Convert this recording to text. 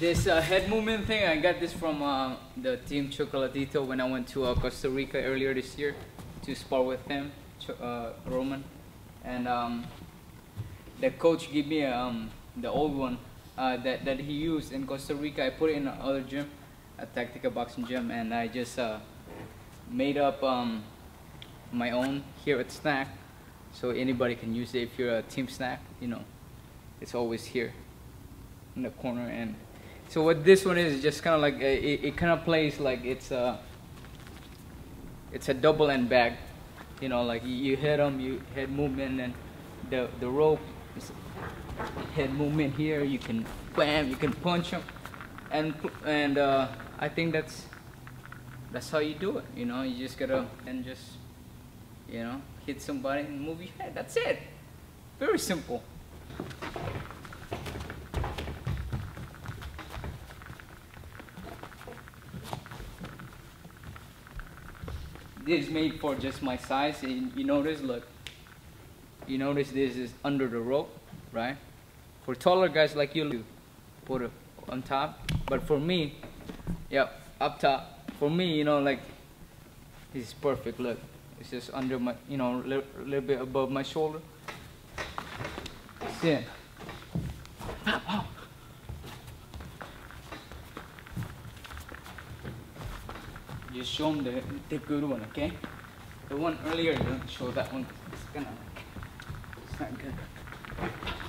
This head movement thing, I got this from the Team Chocolatito when I went to Costa Rica earlier this year to spar with him, Roman. And the coach gave me the old one that he used in Costa Rica. I put it in another gym, a tactical boxing gym, and I just made up my own here at Snack. So anybody can use it if you're a Team Snack, you know, it's always here in the corner. And so what this one is just kind of like it kind of plays like it's a double end bag, you know, like you hit them, you head movement, and the rope is head movement here. You can bam, you can punch them, and I think that's how you do it. You know, you just gotta you know, hit somebody and move your head. That's it. Very simple. This is made for just my size, and you notice, look, you notice this is under the rope, right? For taller guys like you, put it on top, but for me, yeah, up top. For me, you know, like, this is perfect, look. It's just under my, you know, a little bit above my shoulder. Sin. Just show them the good one, okay? The one earlier, don't show that one. It's not good.